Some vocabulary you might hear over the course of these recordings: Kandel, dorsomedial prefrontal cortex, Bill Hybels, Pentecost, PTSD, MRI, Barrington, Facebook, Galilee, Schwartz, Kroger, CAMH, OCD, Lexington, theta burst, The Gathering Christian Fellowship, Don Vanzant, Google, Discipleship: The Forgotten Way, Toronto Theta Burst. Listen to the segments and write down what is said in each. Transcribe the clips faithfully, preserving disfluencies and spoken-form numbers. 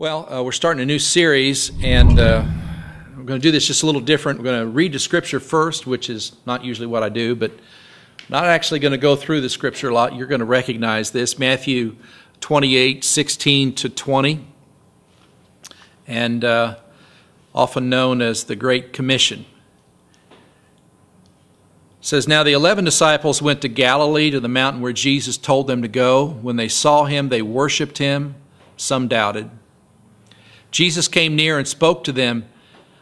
Well, uh, we're starting a new series, and uh, we're going to do this just a little different. We're going to read the Scripture first, which is not usually what I do, but not actually going to go through the Scripture a lot. You're going to recognize this, Matthew twenty-eight, sixteen to twenty, and uh, often known as the Great Commission. It says, "Now the eleven disciples went to Galilee, to the mountain where Jesus told them to go. When they saw him, they worshipped him. Some doubted. Jesus came near and spoke to them,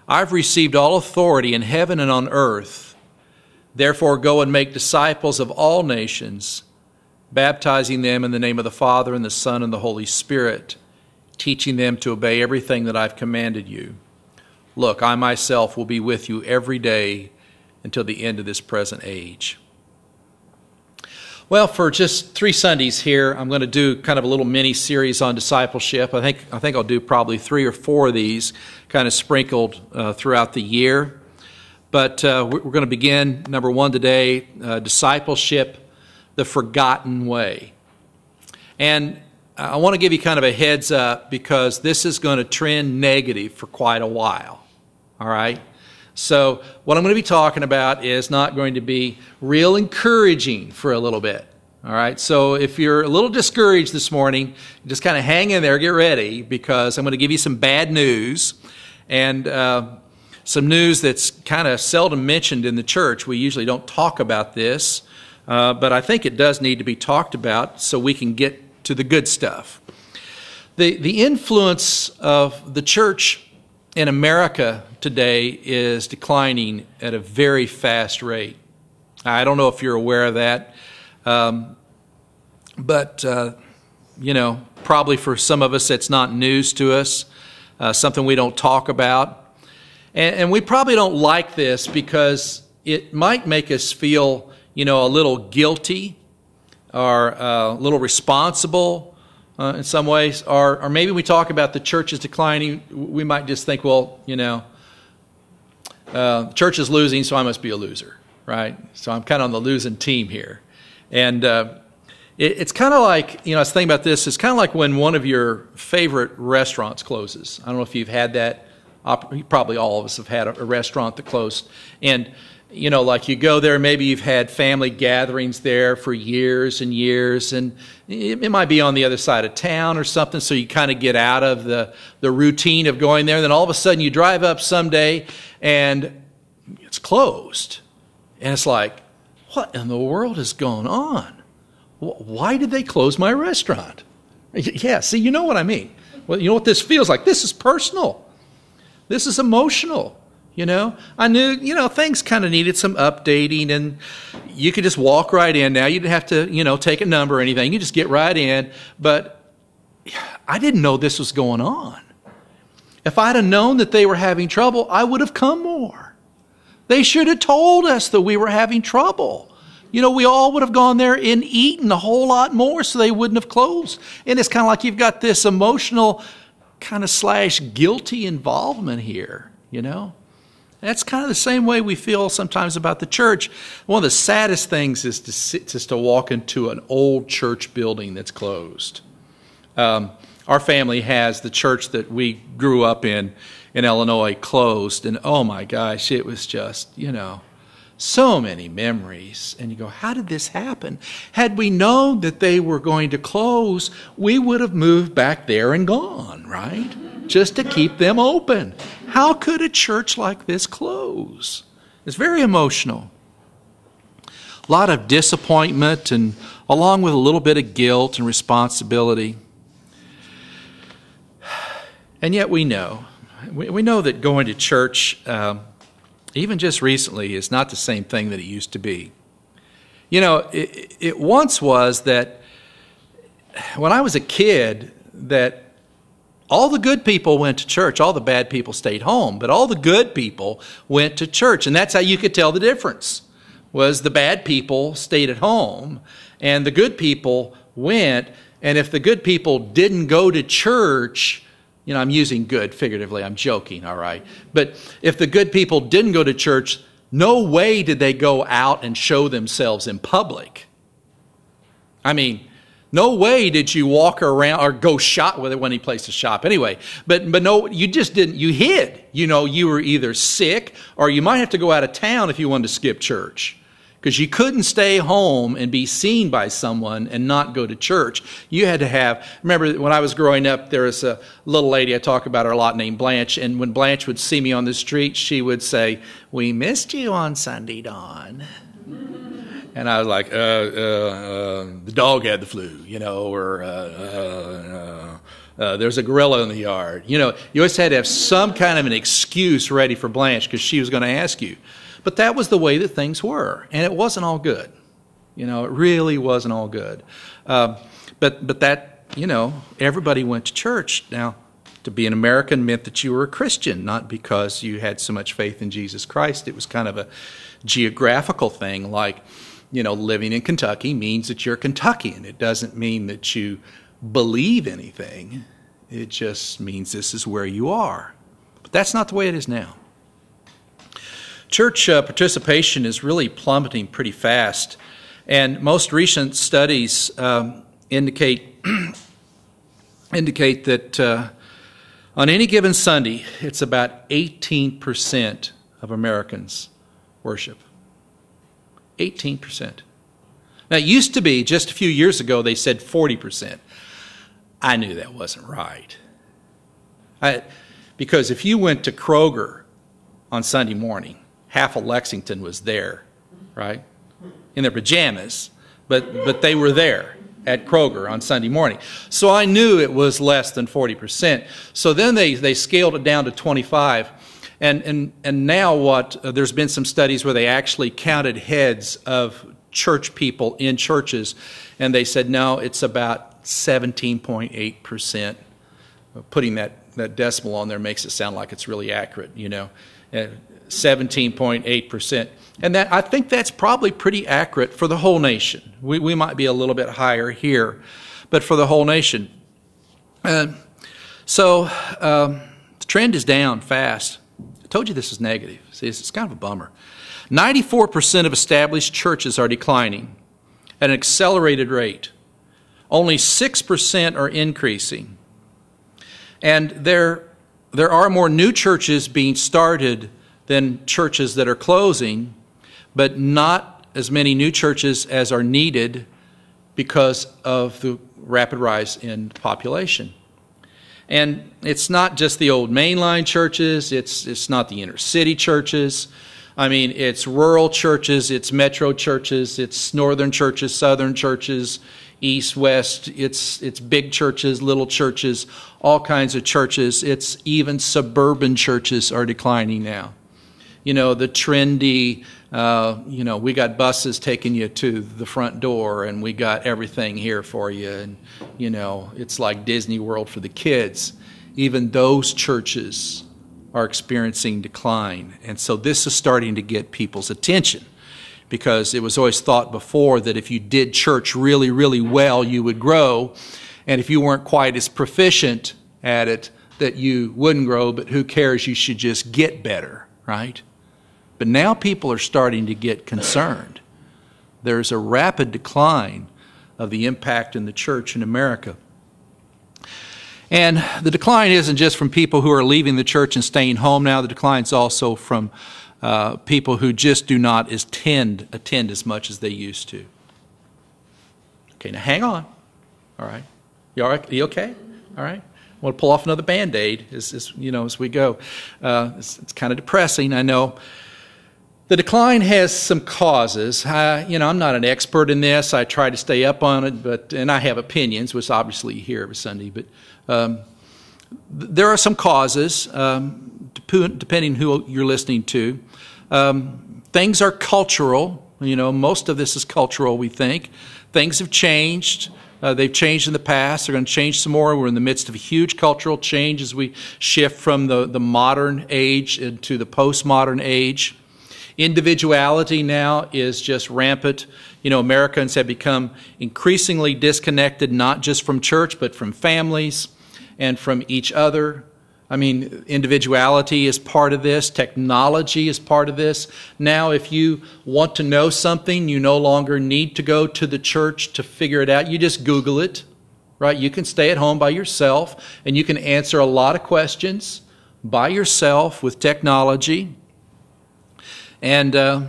'I've received all authority in heaven and on earth. Therefore go and make disciples of all nations, baptizing them in the name of the Father and the Son and the Holy Spirit, teaching them to obey everything that I've commanded you. Look, I myself will be with you every day until the end of this present age.'" Well, for just three Sundays here, I'm going to do kind of a little mini-series on discipleship. I think, I think I'll do probably three or four of these kind of sprinkled uh, throughout the year. But uh, we're going to begin, number one today, uh, Discipleship: The Forgotten Way. And I want to give you kind of a heads up because this is going to trend negative for quite a while, all right? So what I'm going to be talking about is not going to be real encouraging for a little bit. All right, so if you're a little discouraged this morning, just kind of hang in there, get ready, because I'm going to give you some bad news and uh, some news that's kind of seldom mentioned in the church. We usually don't talk about this, uh, but I think it does need to be talked about so we can get to the good stuff. The, the influence of the church in America today is declining at a very fast rate. I don't know if you're aware of that, um, but, uh, you know, probably for some of us it's not news to us, uh, something we don't talk about. And, and we probably don't like this because it might make us feel, you know, a little guilty or uh, a little responsible. Uh, in some ways, or, or maybe we talk about the church is declining, we might just think, well, you know, uh, the church is losing, so I must be a loser, right? So I'm kind of on the losing team here. And uh, it, it's kind of like, you know, I was thinking about this, it's kind of like when one of your favorite restaurants closes. I don't know if you've had that, probably all of us have had a, a restaurant that closed. And, you know, like you go there, maybe you've had family gatherings there for years and years, and it, it might be on the other side of town or something, so you kind of get out of the, the routine of going there. And then all of a sudden you drive up someday, and it's closed. And it's like, what in the world has gone on? Why did they close my restaurant? Yeah, see, you know what I mean. Well, you know what this feels like? This is personal. This is emotional. You know, I knew, you know, things kind of needed some updating, and you could just walk right in now. You didn't have to, you know, take a number or anything. You just get right in. But I didn't know this was going on. If I'd have known that they were having trouble, I would have come more. They should have told us that we were having trouble. You know, we all would have gone there and eaten a whole lot more so they wouldn't have closed. And it's kind of like you've got this emotional kind of slash guilty involvement here, you know. That's kind of the same way we feel sometimes about the church. One of the saddest things is to sit, is to walk into an old church building that's closed. Um, our family has the church that we grew up in, in Illinois, closed. And oh my gosh, it was just, you know, so many memories. And you go, how did this happen? Had we known that they were going to close, we would have moved back there and gone, right? Just to keep them open. How could a church like this close? It's very emotional. A lot of disappointment, and along with a little bit of guilt and responsibility. And yet we know. We, we know that going to church, um, even just recently, is not the same thing that it used to be. You know, it, it once was that when I was a kid, that all the good people went to church. All the bad people stayed home. But all the good people went to church. And that's how you could tell the difference, was the bad people stayed at home and the good people went. And if the good people didn't go to church, you know, I'm using good figuratively. I'm joking, all right. But if the good people didn't go to church, no way did they go out and show themselves in public. I mean, No way did you walk around or go shop with it when he placed to shop anyway. But but no, you just didn't. You hid. You know, you were either sick or you might have to go out of town if you wanted to skip church, because you couldn't stay home and be seen by someone and not go to church. You had to have, remember when I was growing up, there was a little lady I talk about her a lot named Blanche, and when Blanche would see me on the street, she would say, "We missed you on Sunday, Don." And I was like, uh, uh, uh, the dog had the flu, you know, or uh, uh, uh, uh, there's a gorilla in the yard. You know, you always had to have some kind of an excuse ready for Blanche because she was going to ask you. But that was the way that things were, and it wasn't all good. You know, it really wasn't all good. Um, but but that, you know, everybody went to church. Now, to be an American meant that you were a Christian, not because you had so much faith in Jesus Christ. It was kind of a geographical thing, like, you know, living in Kentucky means that you're Kentuckian. It doesn't mean that you believe anything. It just means this is where you are. But that's not the way it is now. Church uh, participation is really plummeting pretty fast, and most recent studies um, indicate indicate that uh, on any given Sunday, it's about eighteen percent of Americans worship. eighteen percent. Now, it used to be, just a few years ago, they said forty percent. I knew that wasn't right. I, because if you went to Kroger on Sunday morning, half of Lexington was there, right? In their pajamas, but, but they were there at Kroger on Sunday morning. So I knew it was less than forty percent. So then they, they scaled it down to twenty-five percent. And, and, and now what, uh, there's been some studies where they actually counted heads of church people in churches, and they said, no, it's about seventeen point eight percent. Putting that, that decimal on there makes it sound like it's really accurate, you know, seventeen point eight percent. And that, I think that's probably pretty accurate for the whole nation. We, we might be a little bit higher here, but for the whole nation. Uh, so um, the trend is down fast. I told you this is negative. See, it's kind of a bummer. ninety-four percent of established churches are declining at an accelerated rate. Only six percent are increasing. And there, there are more new churches being started than churches that are closing, but not as many new churches as are needed because of the rapid rise in population. And it's not just the old mainline churches, it's, it's not the inner city churches. I mean, it's rural churches, it's metro churches, it's northern churches, southern churches, east, west, it's, it's big churches, little churches, all kinds of churches. It's even suburban churches are declining now. You know, the trendy, uh, you know, we got buses taking you to the front door and we got everything here for you. And, you know, it's like Disney World for the kids. Even those churches are experiencing decline. And so this is starting to get people's attention, because it was always thought before that if you did church really, really well, you would grow. And if you weren't quite as proficient at it, that you wouldn't grow, but who cares, you should just get better, right? But now people are starting to get concerned. There's a rapid decline of the impact in the church in America. And the decline isn't just from people who are leaving the church and staying home now. The decline's also from uh, people who just do not attend, attend as much as they used to. Okay, now hang on. All right. You all right? You okay? All right. I want to pull off another Band-Aid as, as, you know, as we go. Uh, it's, it's kind of depressing, I know. The decline has some causes. I, you know, I'm not an expert in this. I try to stay up on it, but and I have opinions, which obviously you hear every Sunday. But um, there are some causes, um, dep depending who you're listening to. Um, things are cultural. You know, most of this is cultural, we think. Things have changed. Uh, they've changed in the past. They're going to change some more. We're in the midst of a huge cultural change as we shift from the, the modern age into the postmodern age. Individuality now is just rampant. You know, Americans have become increasingly disconnected, not just from church, but from families and from each other. I mean, individuality is part of this. Technology is part of this. Now, if you want to know something, you no longer need to go to the church to figure it out. You just Google it, right? You can stay at home by yourself, and you can answer a lot of questions by yourself with technology. And uh,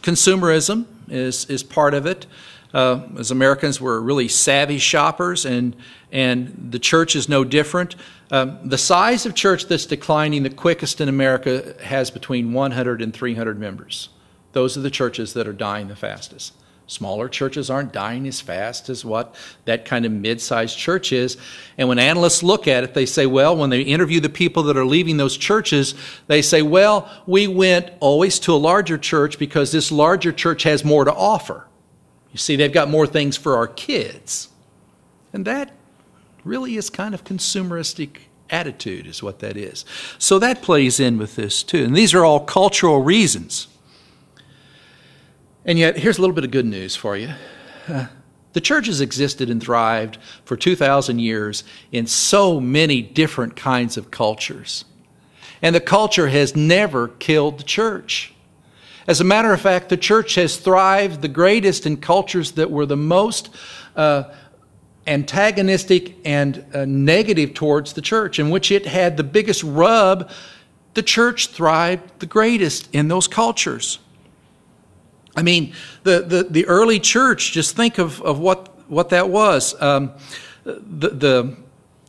consumerism is, is part of it. Uh, as Americans, we're really savvy shoppers, and, and the church is no different. Um, the size of church that's declining the quickest in America has between one hundred and three hundred members. Those are the churches that are dying the fastest. Smaller churches aren't dying as fast as what that kind of mid-sized church is. And when analysts look at it, they say, well, when they interview the people that are leaving those churches, they say, well, we went always to a larger church because this larger church has more to offer. You see, they've got more things for our kids. And that really is kind of consumeristic attitude is what that is. So that plays in with this too. And these are all cultural reasons. And yet, here's a little bit of good news for you. Uh, the church has existed and thrived for two thousand years in so many different kinds of cultures. And the culture has never killed the church. As a matter of fact, the church has thrived the greatest in cultures that were the most uh, antagonistic and uh, negative towards the church, in which it had the biggest rub. The church thrived the greatest in those cultures. I mean, the, the, the early church, just think of, of what, what that was. Um, the, the,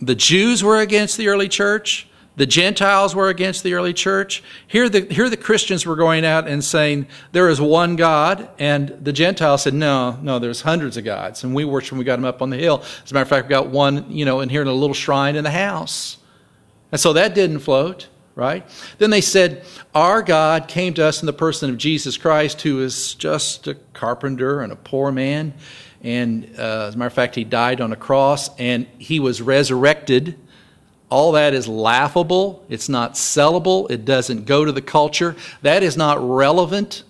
the Jews were against the early church. The Gentiles were against the early church. Here the, here the Christians were going out and saying, there is one God. And the Gentiles said, no, no, there's hundreds of gods. And we worshiped when we got them up on the hill. As a matter of fact, we got one, you know, in here in a little shrine in the house. And so that didn't float, right? Then they said, our God came to us in the person of Jesus Christ, who is just a carpenter and a poor man. And uh, as a matter of fact, he died on a cross and he was resurrected. All that is laughable. It's not sellable. It doesn't go to the culture. That is not relevant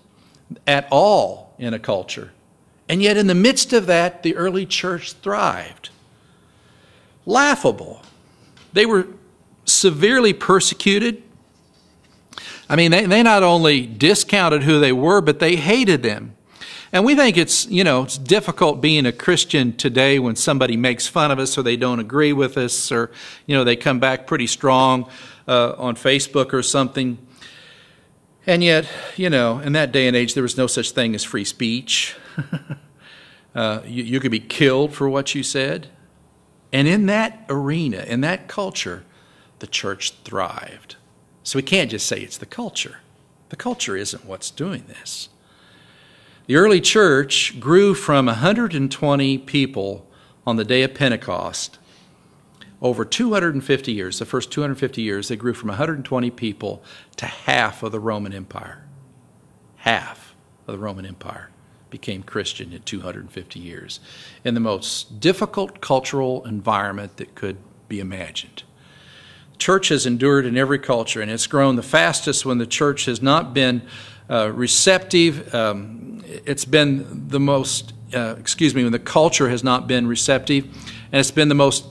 at all in a culture. And yet in the midst of that, the early church thrived. Laughable. They were severely persecuted. I mean, they, they not only discounted who they were, but they hated them. And we think it's, you know, it's difficult being a Christian today when somebody makes fun of us or they don't agree with us or, you know, they come back pretty strong uh, on Facebook or something. And yet, you know, in that day and age, there was no such thing as free speech. uh, you, you could be killed for what you said. And in that arena, in that culture, the church thrived. So we can't just say it's the culture. The culture isn't what's doing this. The early church grew from one hundred twenty people on the day of Pentecost. Over two hundred fifty years, the first two hundred fifty years, they grew from one hundred twenty people to half of the Roman Empire. Half of the Roman Empire became Christian in two hundred fifty years in the most difficult cultural environment that could be imagined. The church has endured in every culture, and it's grown the fastest when the church has not been Uh, receptive. Um, it's been the most, uh, excuse me, when the culture has not been receptive, and it's been the most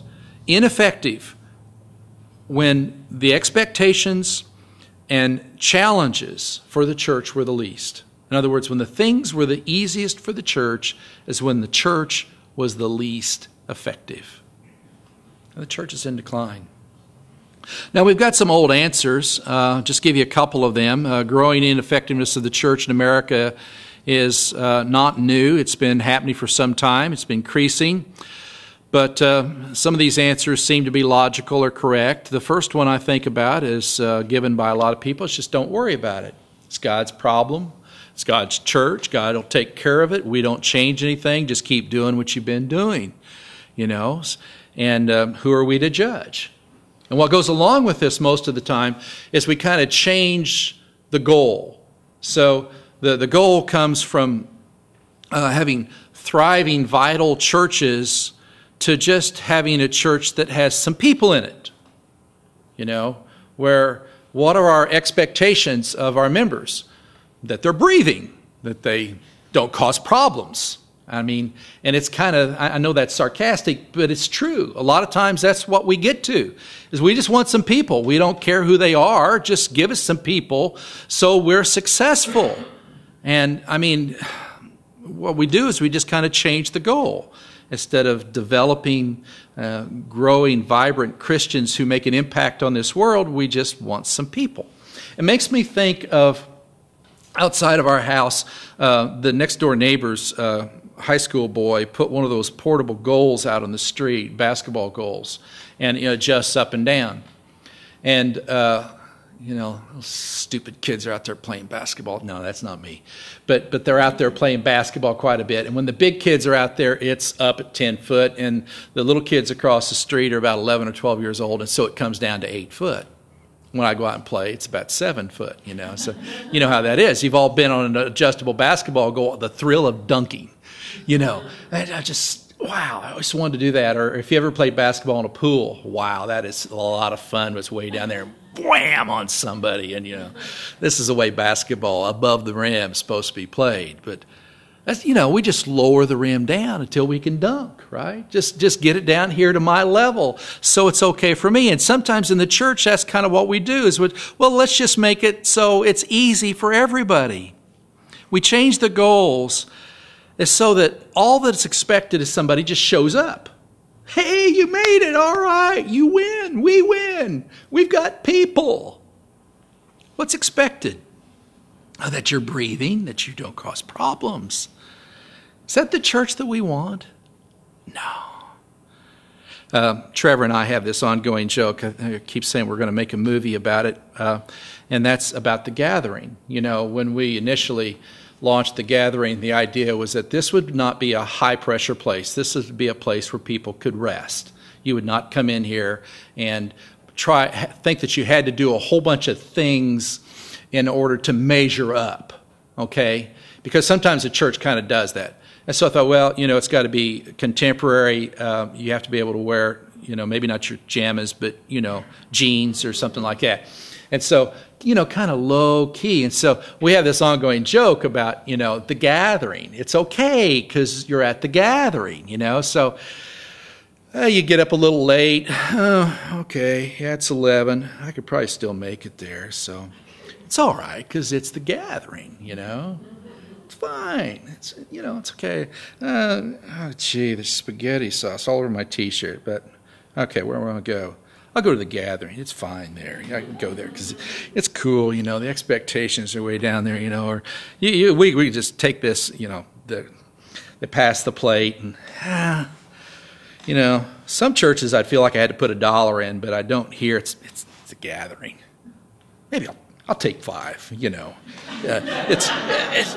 ineffective when the expectations and challenges for the church were the least. In other words, when the things were the easiest for the church is when the church was the least effective. And the church is in decline. Now, we've got some old answers. Uh, just give you a couple of them. Uh, growing ineffectiveness of the church in America is uh, not new. It's been happening for some time. It's been increasing. But uh, some of these answers seem to be logical or correct. The first one I think about is uh, given by a lot of people. It's just don't worry about it. It's God's problem. It's God's church. God will take care of it. We don't change anything. Just keep doing what you've been doing, you know. And um, who are we to judge? And what goes along with this most of the time is we kind of change the goal. So the, the goal comes from uh, having thriving, vital churches to just having a church that has some people in it. You know, where what are our expectations of our members? That they're breathing, that they don't cause problems. I mean, and it's kind of, I know that's sarcastic, but it's true. A lot of times that's what we get to, is we just want some people. We don't care who they are. Just give us some people so we're successful. And, I mean, what we do is we just kind of change the goal. Instead of developing, uh, growing, vibrant Christians who make an impact on this world, we just want some people. It makes me think of, outside of our house, uh, the next door neighbor's uh, high school boy put one of those portable goals out on the street, basketball goals, and it adjusts up and down. And, uh, you know, those stupid kids are out there playing basketball. No, that's not me. But but they're out there playing basketball quite a bit. And when the big kids are out there, it's up at ten foot. And the little kids across the street are about eleven or twelve years old. And so it comes down to eight foot. When I go out and play, it's about seven foot, you know. So you know how that is. You've all been on an adjustable basketball goal, the thrill of dunking, you know. And I just... wow, I always wanted to do that. Or if you ever played basketball in a pool, wow, that is a lot of fun. It's way down there, wham, on somebody. And, you know, this is the way basketball above the rim is supposed to be played. But, that's, you know, we just lower the rim down until we can dunk, right? Just just get it down here to my level so it's okay for me. And sometimes in the church, that's kind of what we do is, we, well, let's just make it so it's easy for everybody. We change the goals is so that all that's expected is somebody just shows up. Hey, you made it, all right, you win, we win, we've got people. What's expected? Oh, that you're breathing, that you don't cause problems. Is that the church that we want? No. Uh, Trevor and I have this ongoing joke. I keep saying we're going to make a movie about it, uh, and that's about The Gathering. You know, when we initially launched The Gathering, the idea was that this would not be a high-pressure place. This would be a place where people could rest. You would not come in here and try think that you had to do a whole bunch of things in order to measure up, okay? Because sometimes the church kind of does that. And so I thought, well, you know, it's got to be contemporary. Um, you have to be able to wear, you know, maybe not your jammies, but, you know, jeans or something like that. And so, you know, kind of low key. And so we have this ongoing joke about, you know, the gathering. It's okay because you're at the gathering, you know. So uh, you get up a little late. Oh, okay, yeah, it's eleven. I could probably still make it there. So it's all right because it's the gathering, you know. It's fine. It's, you know, it's okay. Uh, oh, gee, there's spaghetti sauce all over my T-shirt. But, okay, where am I going to go? I'll go to the gathering. It's fine there. I can go there because it's cool. You know, the expectations are way down there, you know. Or you, you, we we just take this, you know, the, they pass the plate. And, ah, you know, some churches I'd feel like I had to put a dollar in, but I don't here. It's, it's, it's a gathering. Maybe I'll, I'll take five, you know. Uh, it's, it's,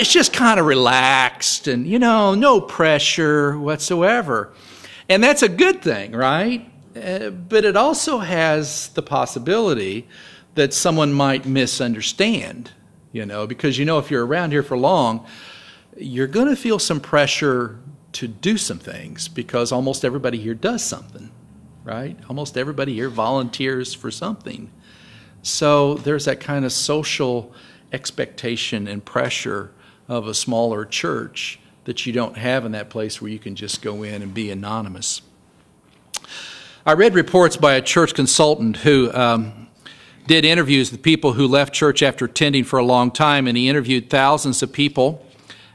it's just kind of relaxed and, you know, no pressure whatsoever. And that's a good thing, right? Uh, but it also has the possibility that someone might misunderstand, you know, because, you know, if you're around here for long, you're going to feel some pressure to do some things because almost everybody here does something, right? Almost everybody here volunteers for something. So there's that kind of social expectation and pressure of a smaller church that you don't have in that place where you can just go in and be anonymous. I read reports by a church consultant who um, did interviews with people who left church after attending for a long time, and he interviewed thousands of people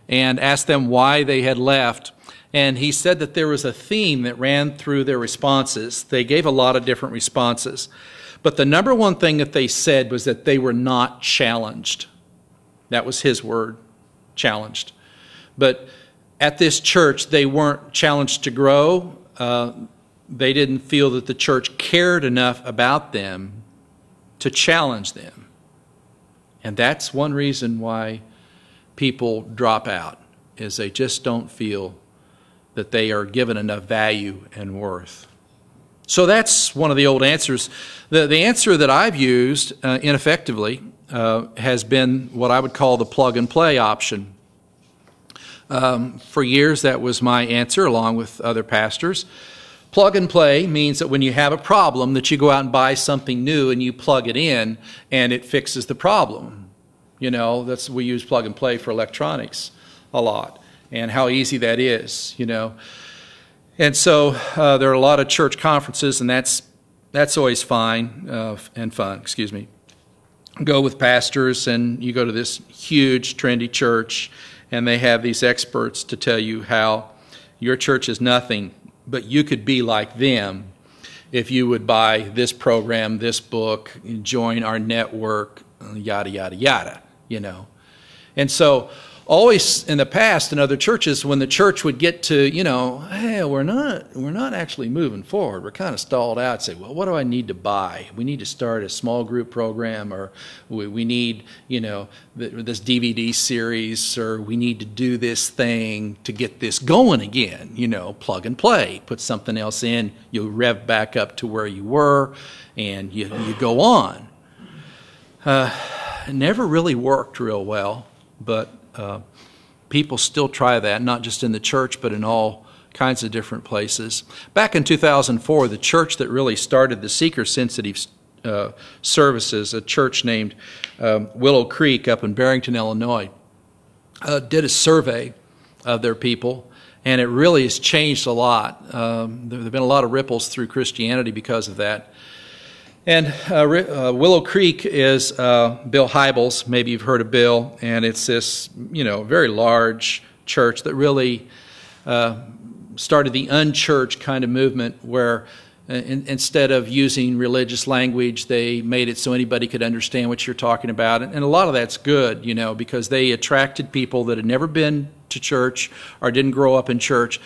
and asked them why they had left. And he said that there was a theme that ran through their responses. They gave a lot of different responses. But the number one thing that they said was that they were not challenged. That was his word, challenged. But at this church, they weren't challenged to grow. Uh, They didn't feel that the church cared enough about them to challenge them. And that's one reason why people drop out, is they just don't feel that they are given enough value and worth. So that's one of the old answers. The, the answer that I've used uh, ineffectively uh, has been what I would call the plug-and-play option. Um, for years, that was my answer, along with other pastors. Plug and play means that when you have a problem that you go out and buy something new and you plug it in and it fixes the problem. You know, that's we use plug and play for electronics a lot. and how easy that is, you know. And so uh, there are a lot of church conferences, and that's that's always fine uh, and fun, excuse me. Go with pastors, and you go to this huge, trendy church, and they have these experts to tell you how your church is nothing, but you could be like them if you would buy this program, this book, join our network, yada, yada, yada, you know. And so always in the past in other churches, when the church would get to, you know, hey, we're not, we're not actually moving forward. We're kind of stalled out. Say, well, what do I need to buy? We need to start a small group program, or we, we need, you know, th- this D V D series, or we need to do this thing to get this going again, you know, plug and play. Put something else in, you'll rev back up to where you were, and you, you go on. Uh, it never really worked real well, but uh, people still try that, not just in the church, but in all kinds of different places. Back in two thousand four, the church that really started the seeker-sensitive uh, services, a church named um, Willow Creek up in Barrington, Illinois, uh, did a survey of their people, and it really has changed a lot. Um, there have been a lot of ripples through Christianity because of that. And uh, uh, Willow Creek is uh, Bill Hybels. Maybe you've heard of Bill, and it's this, you know, very large church that really uh, started the unchurched kind of movement, where uh, in, instead of using religious language, they made it so anybody could understand what you're talking about. And, and a lot of that's good, you know, because they attracted people that had never been to church or didn't grow up in church.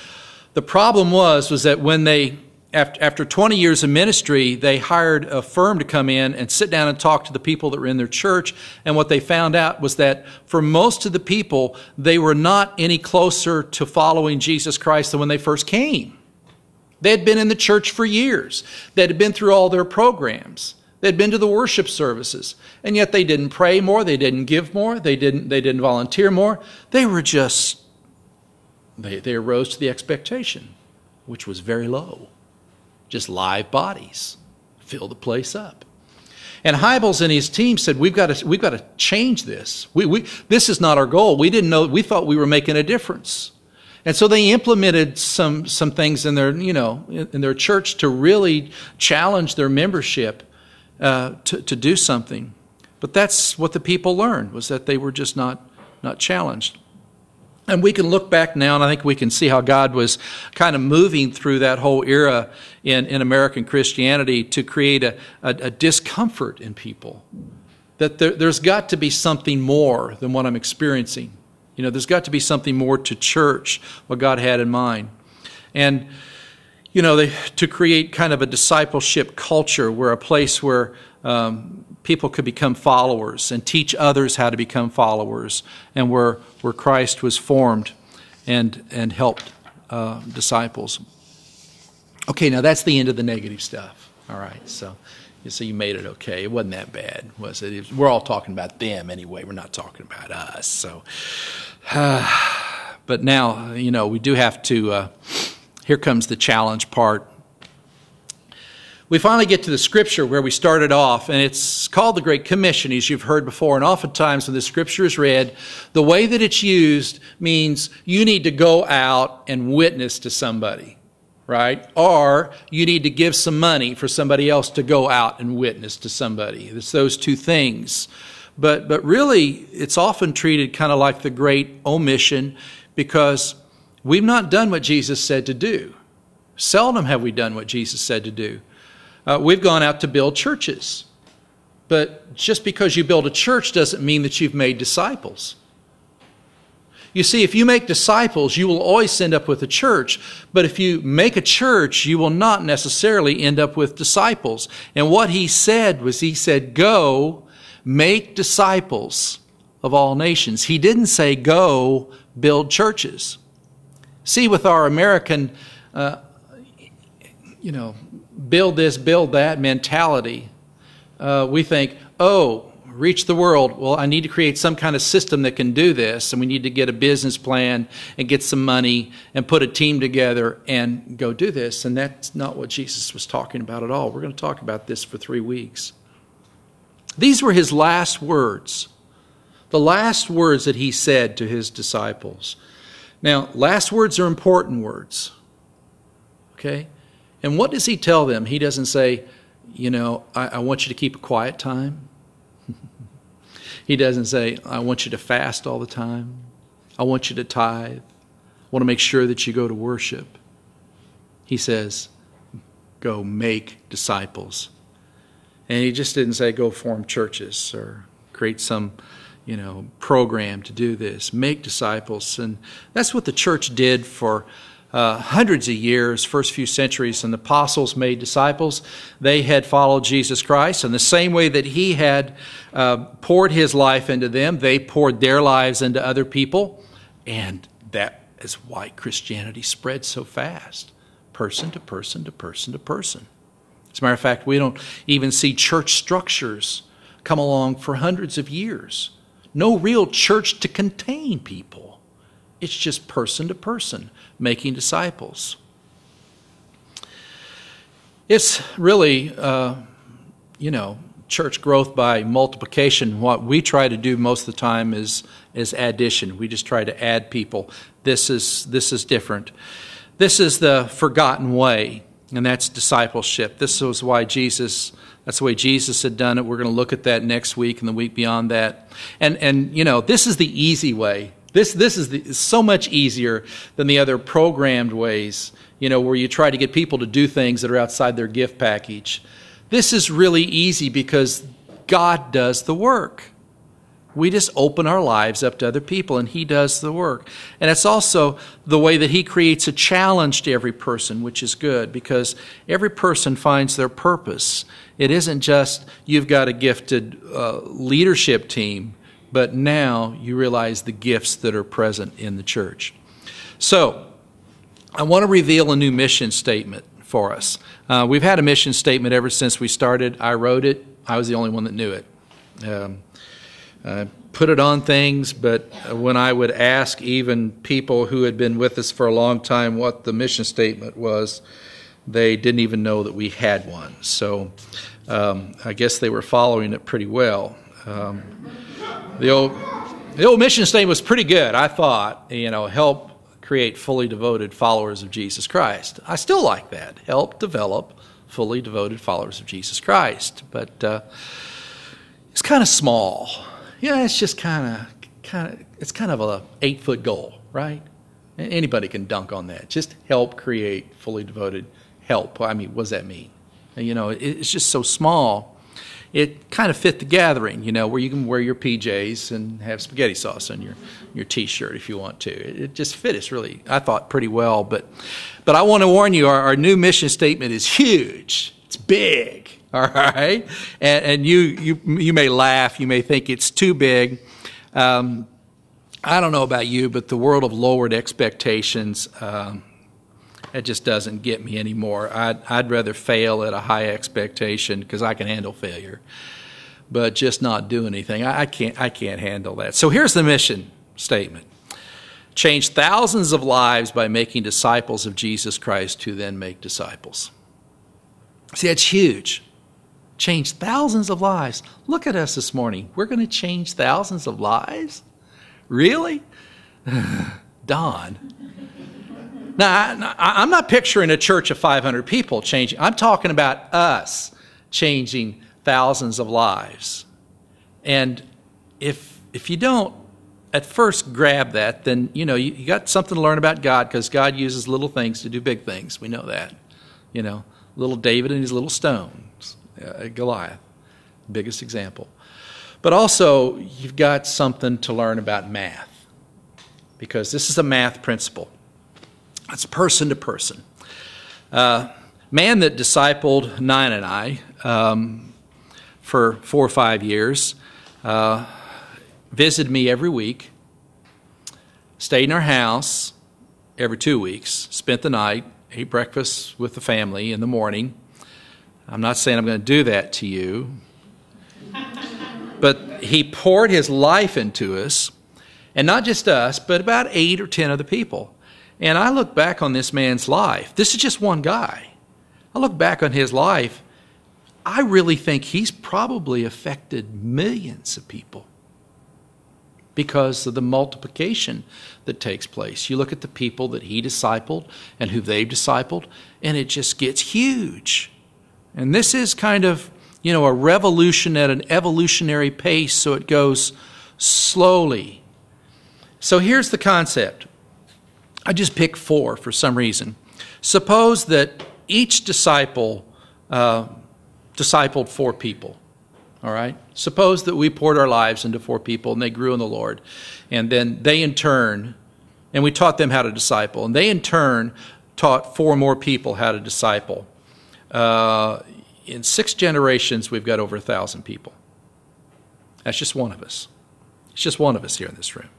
The problem was was that when they After twenty years of ministry, they hired a firm to come in and sit down and talk to the people that were in their church. And what they found out was that for most of the people, they were not any closer to following Jesus Christ than when they first came. They had been in the church for years. They had been through all their programs. They'd been to the worship services. And yet they didn't pray more. They didn't give more. They didn't, they didn't volunteer more. They were just, they, they arose to the expectation, which was very low. Just live bodies, fill the place up. And Hybels and his team said, we've got to, we've got to change this. We, we, this is not our goal. We didn't know, we thought we were making a difference. And so they implemented some, some things in their, you know, in, in their church to really challenge their membership uh, to, to do something. But that's what the people learned, was that they were just not, not challenged. And we can look back now, and I think we can see how God was kind of moving through that whole era in, in American Christianity to create a, a, a discomfort in people. That there, there's got to be something more than what I'm experiencing. You know, there's got to be something more to church, what God had in mind. And, you know, they, to create kind of a discipleship culture, where a place where um, people could become followers and teach others how to become followers, and where where Christ was formed and and helped uh, disciples. Okay, now that's the end of the negative stuff. All right, so you see, you made it okay. It wasn't that bad, was it? It was, we're all talking about them anyway. We're not talking about us. So, uh, but now you know we do have to. Uh, here comes the challenge part. We finally get to the scripture where we started off, and it's called the Great Commission, as you've heard before. And oftentimes when the scripture is read, the way that it's used means you need to go out and witness to somebody, right? Or you need to give some money for somebody else to go out and witness to somebody. It's those two things. But, but really, it's often treated kind of like the great omission, because we've not done what Jesus said to do. Seldom have we done what Jesus said to do. Uh, we've gone out to build churches. But just because you build a church doesn't mean that you've made disciples. You see, if you make disciples, you will always end up with a church. But if you make a church, you will not necessarily end up with disciples. And what he said was, he said, go make disciples of all nations. He didn't say, go build churches. See, with our American, uh, you know, build this, build that mentality, uh, we think, oh, reach the world. Well, I need to create some kind of system that can do this, and we need to get a business plan and get some money and put a team together and go do this. And that's not what Jesus was talking about at all. We're going to talk about this for three weeks. These were his last words, the last words that he said to his disciples. Now, last words are important words, okay? And what does he tell them? He doesn't say, you know, I, I want you to keep a quiet time. He doesn't say, I want you to fast all the time. I want you to tithe. I want to make sure that you go to worship. He says, go make disciples. And he just didn't say, go form churches or create some, you know, program to do this. Make disciples. And that's what the church did for Uh, hundreds of years, first few centuries, and the apostles made disciples. They had followed Jesus Christ, and the same way that he had uh, poured his life into them, they poured their lives into other people, and that is why Christianity spread so fast, person to person to person to person. As a matter of fact, we don't even see church structures come along for hundreds of years. No real church to contain people. It's just person to person, making disciples. It's really, uh, you know, church growth by multiplication. What we try to do most of the time is, is addition. We just try to add people. This is, this is different. This is the forgotten way, and that's discipleship. This is why Jesus... That's the way Jesus had done it. We're going to look at that next week and the week beyond that. And, and you know, this is the easy way. This, this is, the, is so much easier than the other programmed ways, you know, where you try to get people to do things that are outside their gift package. This is really easy because God does the work. We just open our lives up to other people, and he does the work. And it's also the way that he creates a challenge to every person, which is good, because every person finds their purpose. It isn't just you've got a gifted uh, leadership team, but now you realize the gifts that are present in the church. So I want to reveal a new mission statement for us. Uh, we've had a mission statement ever since we started. I wrote it. I was the only one that knew it. Um, I put it on things, but when I would ask even people who had been with us for a long time what the mission statement was, they didn't even know that we had one. So um, I guess they were following it pretty well. Um, the old, the old mission statement was pretty good, I thought. You know, help create fully devoted followers of Jesus Christ. I still like that. Help develop fully devoted followers of Jesus Christ. But uh, it's kind of small. Yeah, it's just kind of, kind of, it's kind of a eight-foot goal, right? Anybody can dunk on that. Just help create fully devoted help. I mean, what does that mean? You know, it's just so small. It kind of fit the gathering, you know, where you can wear your P Js and have spaghetti sauce on your, your T-shirt if you want to. It, it just fit us really, I thought, pretty well. But, but I want to warn you, our, our new mission statement is huge. It's big. All right, and, and you you you may laugh, you may think it's too big. Um, I don't know about you, but the world of lowered expectations, um, it just doesn't get me anymore. I'd I'd rather fail at a high expectation because I can handle failure, but just not do anything. I, I can't I can't handle that. So here's the mission statement: change thousands of lives by making disciples of Jesus Christ, who then make disciples. See, that's huge. Change thousands of lives. Look at us this morning. We're going to change thousands of lives? Really? Don. Now, I, I'm not picturing a church of five hundred people changing. I'm talking about us changing thousands of lives. And if, if you don't at first grab that, then, you know, you, you got something to learn about God, because God uses little things to do big things. We know that, you know. Little David and his little stones, uh, Goliath, biggest example. But also, you've got something to learn about math, because this is a math principle. It's person to person. Uh, man that discipled Nine and I um, for four or five years uh, visited me every week, stayed in our house every two weeks, spent the night, ate breakfast with the family in the morning. I'm not saying I'm going to do that to you. But he poured his life into us, and not just us, but about eight or ten other people. And I look back on this man's life. This is just one guy. I look back on his life. I really think he's probably affected millions of people. because of the multiplication that takes place. You look at the people that he discipled and who they've discipled, and it just gets huge. And this is kind of, you know, a revolution at an evolutionary pace, so it goes slowly. So here's the concept. I just picked four for some reason. Suppose that each disciple uh, discipled four people, all right? Suppose that we poured our lives into four people and they grew in the Lord, and then they in turn, and we taught them how to disciple, and they in turn taught four more people how to disciple. Uh, in six generations, we've got over a thousand people. That's just one of us. It's just one of us here in this room.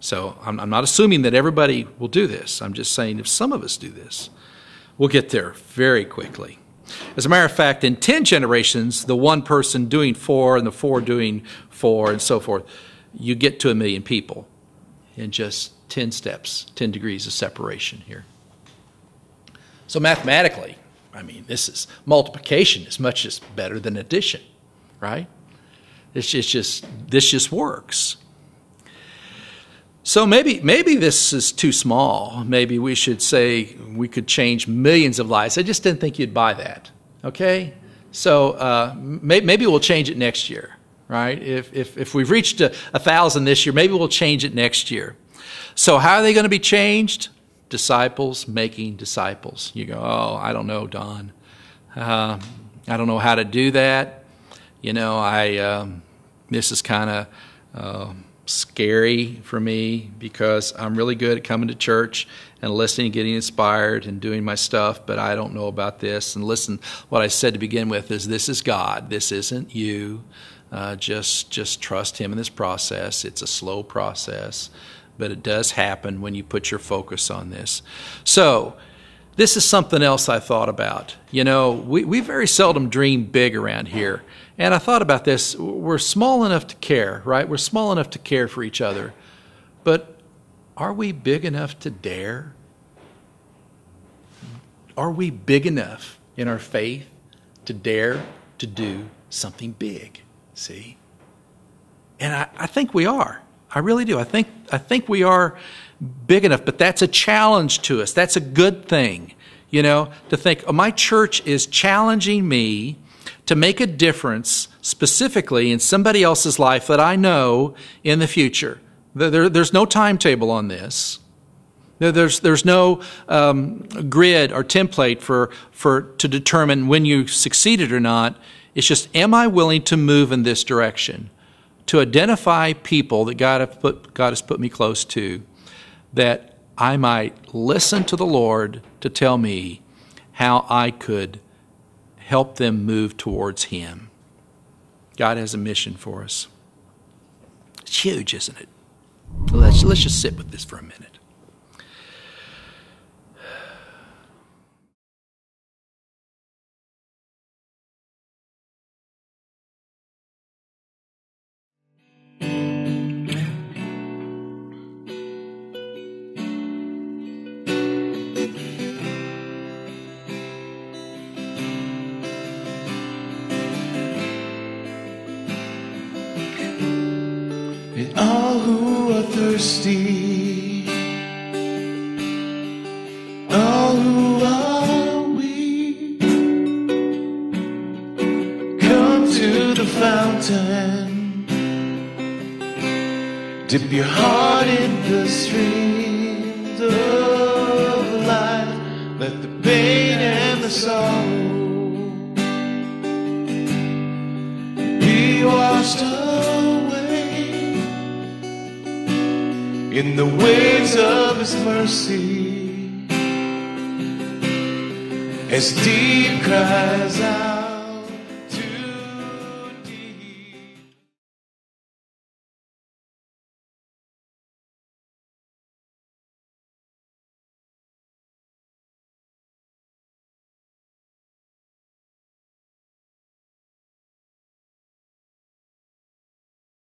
So I'm, I'm not assuming that everybody will do this. I'm just saying if some of us do this, we'll get there very quickly. As a matter of fact, in ten generations, the one person doing four and the four doing four and so forth, you get to a million people in just ten steps, ten degrees of separation here. So mathematically, I mean, this is multiplication is much just better than addition, right? It's just, just this just works. So maybe maybe this is too small. Maybe we should say we could change millions of lives. I just didn't think you'd buy that, okay? So uh, may, maybe we'll change it next year, right? If, if, if we've reached a, a thousand this year, maybe we'll change it next year. So how are they going to be changed? Disciples making disciples. You go, oh, I don't know, Don. Uh, I don't know how to do that. You know, I um, this is kind of... Uh, scary for me because I'm really good at coming to church and listening, getting inspired and doing my stuff, but I don't know about this. And listen, what I said to begin with is this is God. This isn't you. Uh, just, just trust him in this process. It's a slow process, but it does happen when you put your focus on this. So this is something else I thought about. You know, we, we very seldom dream big around here. And I thought about this, we're small enough to care, right? We're small enough to care for each other. But are we big enough to dare? Are we big enough in our faith to dare to do something big, see? And I, I think we are. I really do. I think, I think we are big enough, but that's a challenge to us. That's a good thing, you know, to think, oh, my church is challenging me to make a difference specifically in somebody else's life that I know in the future. There, there, there's no timetable on this. There, there's, there's no um, grid or template for, for, to determine when you succeeded or not. It's just, am I willing to move in this direction, to identify people that God, have put, God has put me close to, that I might listen to the Lord to tell me how I could help them move towards him. God has a mission for us. It's huge, isn't it? Let's, let's just sit with this for a minute. All who are thirsty, all who are weak, come to the fountain, dip your heart in the streams of life, let the pain and the sorrow be washed away in the waves of his mercy, as deep cries out.